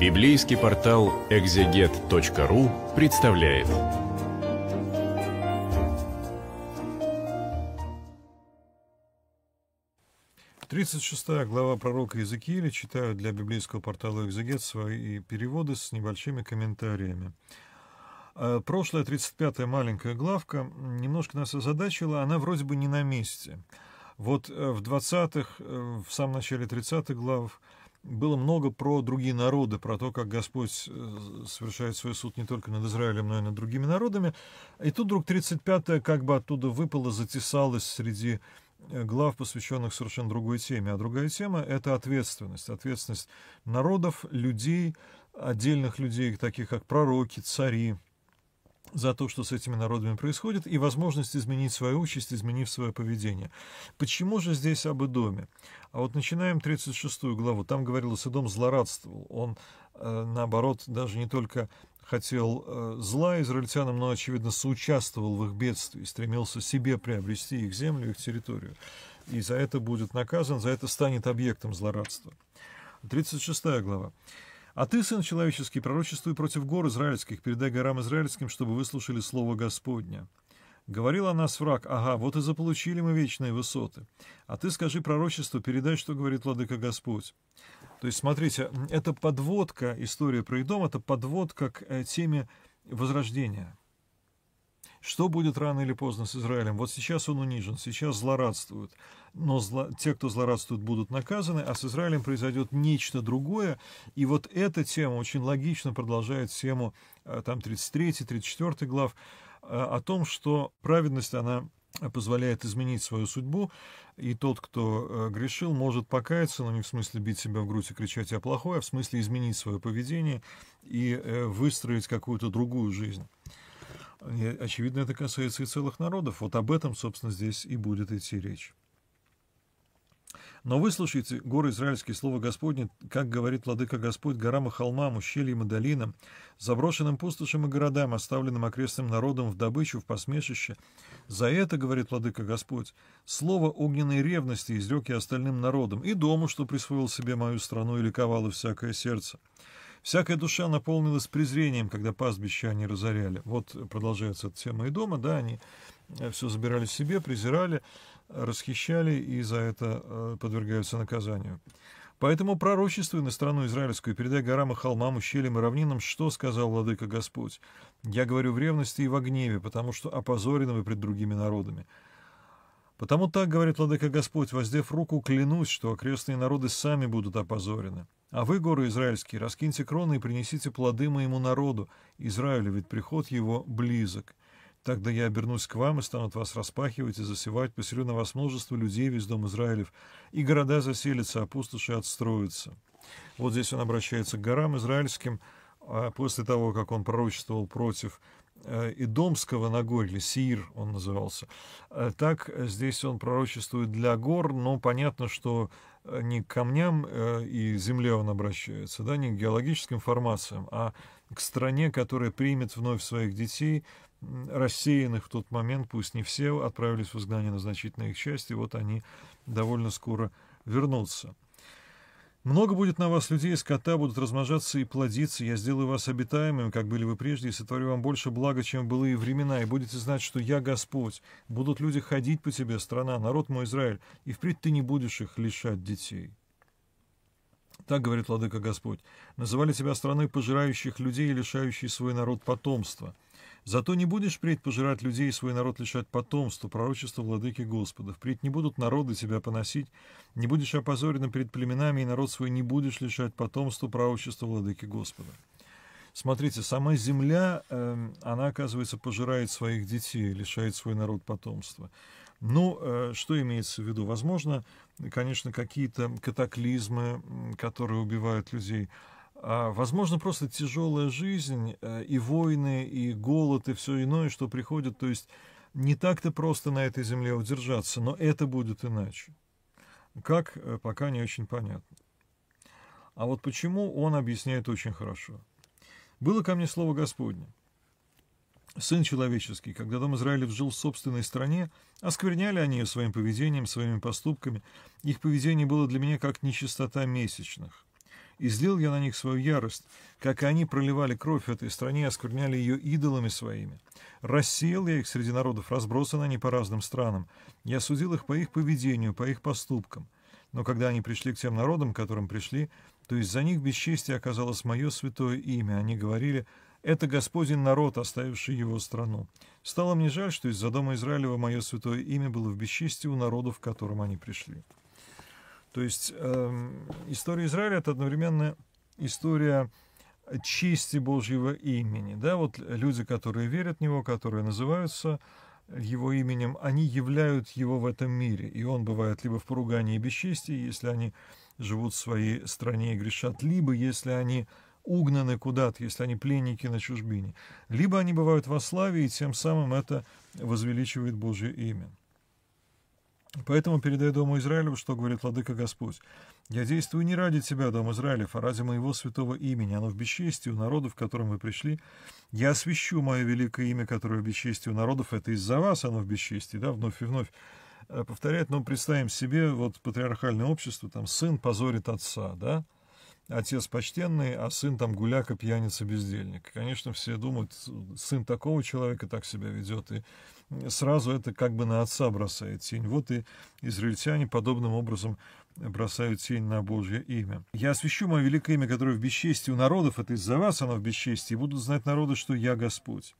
Библейский портал экзегет.ру представляет. Тридцать шестая глава пророка Иезекииля. Читаю для библейского портала «Экзегет» свои переводы с небольшими комментариями. Прошлая 35-я маленькая главка немножко нас озадачила, она вроде бы не на месте. Вот в 20-х, в самом начале 30-х глав было много про другие народы, про то, как Господь совершает свой суд не только над Израилем, но и над другими народами. И тут вдруг 35-я как бы оттуда выпала, затесалась среди глав, посвященных совершенно другой теме. А другая тема — это ответственность. Ответственность народов, людей, отдельных людей, таких как пророки, цари, за то, что с этими народами происходит, и возможность изменить свою участь, изменив свое поведение. Почему же здесь об Идоме? А вот начинаем 36 главу. Там говорилось, Идом злорадствовал. Он, наоборот, даже не только хотел зла израильтянам, но, очевидно, соучаствовал в их бедствии, стремился себе приобрести их землю, их территорию. И за это будет наказан, за это станет объектом злорадства. 36 глава. «А ты, сын человеческий, пророчествуй против гор израильских, передай горам израильским, чтобы выслушали слово Господня. Говорил о нас враг, ага, вот и заполучили мы вечные высоты. А ты скажи пророчеству, передай, что говорит владыка Господь». То есть, смотрите, это подводка, история про Идом, это подводка к теме возрождения. Что будет рано или поздно с Израилем? Вот сейчас он унижен, сейчас злорадствует. Но те, кто злорадствует, будут наказаны, а с Израилем произойдет нечто другое. И вот эта тема очень логично продолжает тему 33-34 глав о том, что праведность, она позволяет изменить свою судьбу, и тот, кто грешил, может покаяться, но не в смысле бить себя в грудь и кричать «я плохой», а в смысле изменить свое поведение и выстроить какую-то другую жизнь. И, очевидно, это касается и целых народов. Вот об этом, собственно, здесь и будет идти речь. «Но выслушайте, горы израильские, слово Господне, как говорит владыка Господь, горам и холмам, ущельям и долинам, заброшенным пустошам и городам, оставленным окрестным народом в добычу, в посмешище. За это, говорит владыка Господь, слово огненной ревности изрек я остальным народам, и дому, что присвоил себе мою страну, и ликовало всякое сердце. Всякая душа наполнилась презрением, когда пастбища они разоряли». Вот продолжается эта тема Идома, да, они все забирали себе, презирали, расхищали и за это подвергаются наказанию. «Поэтому пророчествуй на страну израильскую, передай горам и холмам, ущельям и равнинам, что сказал владыка Господь. Я говорю в ревности и во гневе, потому что опозорены вы пред другими народами. Потому так, говорит владыка Господь, воздев руку, клянусь, что окрестные народы сами будут опозорены. А вы, горы израильские, раскиньте кроны и принесите плоды моему народу, Израилю, ведь приход его близок. Тогда я обернусь к вам и станут вас распахивать и засевать, поселю на вас множество людей весь дом Израилев, и города заселятся, а пустоши отстроятся». Вот здесь он обращается к горам израильским, после того, как он пророчествовал против Идомского Нагорья, Сир он назывался. Так, здесь он пророчествует для гор, но понятно, что не к камням и земле он обращается, да, не к геологическим формациям, а к стране, которая примет вновь своих детей, рассеянных в тот момент, пусть не все отправились в изгнание, на значительные их части, вот они довольно скоро вернутся. «Много будет на вас людей, скота будут размножаться и плодиться. Я сделаю вас обитаемыми, как были вы прежде, и сотворю вам больше блага, чем в былые времена. И будете знать, что я Господь. Будут люди ходить по тебе, страна, народ мой Израиль, и впредь ты не будешь их лишать детей. Так, говорит владыка Господь, называли тебя страной пожирающих людей и лишающей свой народ потомства. Зато не будешь впредь пожирать людей и свой народ лишать потомства, пророчества владыки Господа. Впредь не будут народы тебя поносить, не будешь опозорен перед племенами, и народ свой не будешь лишать потомства, пророчества владыки Господа». Смотрите, сама земля, она, оказывается, пожирает своих детей, лишает свой народ потомства. Ну, что имеется в виду? Возможно, конечно, какие-то катаклизмы, которые убивают людей. Возможно, просто тяжелая жизнь, и войны, и голод, и все иное, что приходит. То есть не так-то просто на этой земле удержаться, но это будет иначе. Как, пока не очень понятно. А вот почему, он объясняет очень хорошо. «Было ко мне слово Господне. Сын человеческий, когда дом Израилев жил в собственной стране, оскверняли они ее своим поведением, своими поступками. Их поведение было для меня как нечистота месячных. и излил я на них свою ярость, как и они проливали кровь в этой стране и оскверняли ее идолами своими. Рассеял я их среди народов, разбросаны они по разным странам. Я судил их по их поведению, по их поступкам. Но когда они пришли к тем народам, к которым пришли, то из-за них бесчестие оказалось мое святое имя. Они говорили: «Это Господень народ, оставивший его страну». Стало мне жаль, что из-за дома Израилева мое святое имя было в бесчестии у народов, к которым они пришли. То есть история Израиля — это одновременно история чести Божьего имени. Да? Вот люди, которые верят в него, которые называются его именем, они являют его в этом мире. И он бывает либо в поругании и бесчестии, если они живут в своей стране и грешат, либо если они угнаны куда-то, если они пленники на чужбине, либо они бывают во славе, и тем самым это возвеличивает Божье имя. Поэтому передай дому Израилеву, что говорит владыка Господь: «Я действую не ради тебя, дом Израилев, а ради моего святого имени. Оно в бесчестии у народов, к которым вы пришли. Я освящу мое великое имя, которое в бесчестии у народов». Это из-за вас оно в бесчестии, да, вновь и вновь повторяет. Но представим себе, вот патриархальное общество, там сын позорит отца, да, отец почтенный, а сын там гуляка, пьяница, бездельник. Конечно, все думают, сын такого человека так себя ведет, и сразу это как бы на отца бросает тень. Вот и израильтяне подобным образом бросают тень на Божье имя. «Я освящу мое великое имя, которое в бесчестии у народов, это из-за вас оно в бесчестии, и будут знать народы, что я Господь.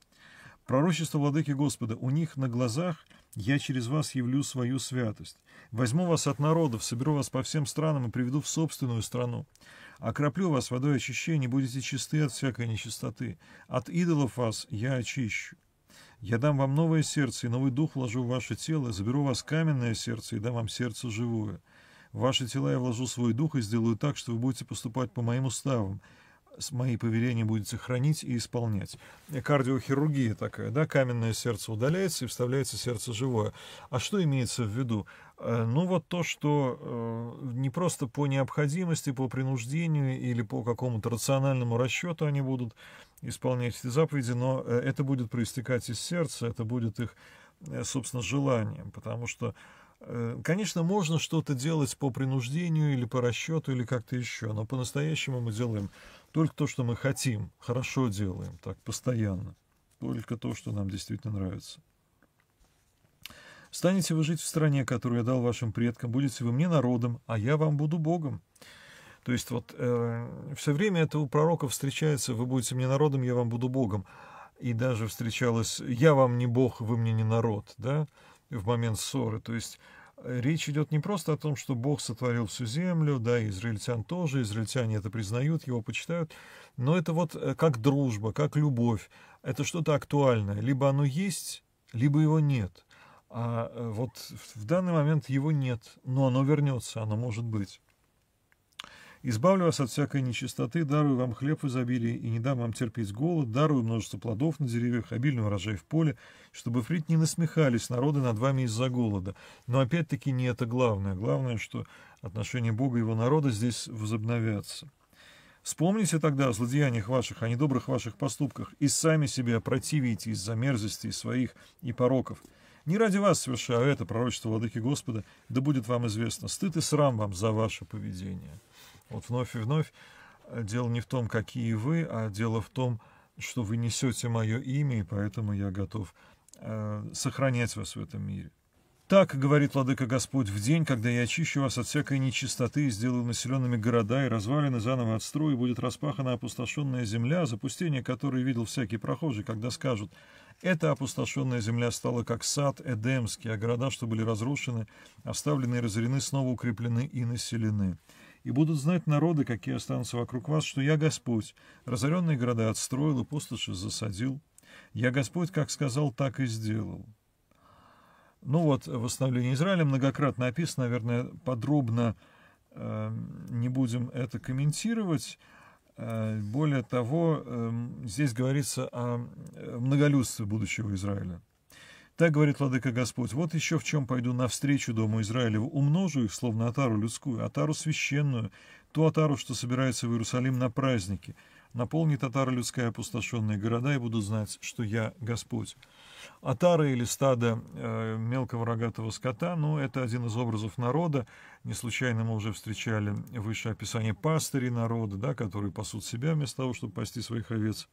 Пророчество владыки Господа: у них на глазах я через вас явлю свою святость. Возьму вас от народов, соберу вас по всем странам и приведу в собственную страну. Окроплю вас водой очищения, будете чисты от всякой нечистоты. От идолов вас я очищу. Я дам вам новое сердце, и новый дух вложу в ваше тело, заберу вас каменное сердце и дам вам сердце живое. В ваши тела я вложу свой дух и сделаю так, что вы будете поступать по моим уставам, мои повеления будете хранить и исполнять». Кардиохирургия такая, да, каменное сердце удаляется и вставляется сердце живое. А что имеется в виду? Ну вот то, что не просто по необходимости, по принуждению или по какому-то рациональному расчету они будут исполнять эти заповеди, но это будет проистекать из сердца, это будет их, собственно, желанием, потому что, конечно, можно что-то делать по принуждению или по расчету или как-то еще, но по-настоящему мы делаем только то, что мы хотим, хорошо делаем, так, постоянно, только то, что нам действительно нравится. «Станете вы жить в стране, которую я дал вашим предкам, будете вы мне народом, а я вам буду Богом». То есть вот все время это у пророков встречается: «Вы будете мне народом, я вам буду Богом». И даже встречалось: «Я вам не Бог, вы мне не народ», да, в момент ссоры. То есть речь идет не просто о том, что Бог сотворил всю землю, да, и израильтян тоже, израильтяне это признают, его почитают, но это вот как дружба, как любовь, это что-то актуальное, либо оно есть, либо его нет. А вот в данный момент его нет, но оно вернется, оно может быть. «Избавлю вас от всякой нечистоты, дарую вам хлеб в изобилии, и не дам вам терпеть голод, дарую множество плодов на деревьях, обильный урожай в поле, чтобы впредь не насмехались народы над вами из-за голода». Но опять-таки не это главное. Главное, что отношения Бога и его народа здесь возобновятся. «Вспомните тогда о злодеяниях ваших, о недобрых ваших поступках, и сами себя противите из-за мерзостей своих и пороков. Не ради вас совершаю это, пророчество владыки Господа, да будет вам известно. Стыд и срам вам за ваше поведение». Вот вновь и вновь дело не в том, какие вы, а дело в том, что вы несете мое имя, и поэтому я готов сохранять вас в этом мире. «Так, — говорит владыка Господь, — в день, когда я очищу вас от всякой нечистоты, и сделаю населенными города, и развалины заново отстрою, и будет распахана опустошенная земля, запустение которой видел всякий прохожий, когда скажут: эта опустошенная земля стала как сад Эдемский, а города, что были разрушены, оставлены и разорены, снова укреплены и населены. И будут знать народы, какие останутся вокруг вас, что я Господь, разоренные города отстроил и пустоши засадил. Я Господь, как сказал, так и сделал». Ну вот, восстановление Израиля многократно описано, наверное, подробно не будем это комментировать. Более того, здесь говорится о многолюдстве будущего Израиля. «Так, — говорит владыка Господь, — вот еще в чем пойду навстречу дому Израилеву, умножу их, словно отару людскую, отару священную, татару, что собирается в Иерусалим на праздники. Наполни татары людская опустошенные города, и буду знать, что я Господь». Отары или стадо мелкого рогатого скота, ну, это один из образов народа. Не случайно мы уже встречали выше описание пастырей народа, да, которые пасут себя вместо того, чтобы пасти своих овец.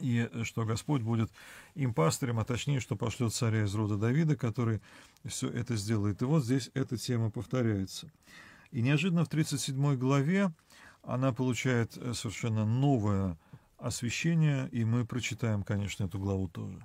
И что Господь будет им пастырем, а точнее, что пошлет царя из рода Давида, который все это сделает. И вот здесь эта тема повторяется. И неожиданно в 37 главе она получает совершенно новое освещение, и мы прочитаем, конечно, эту главу тоже.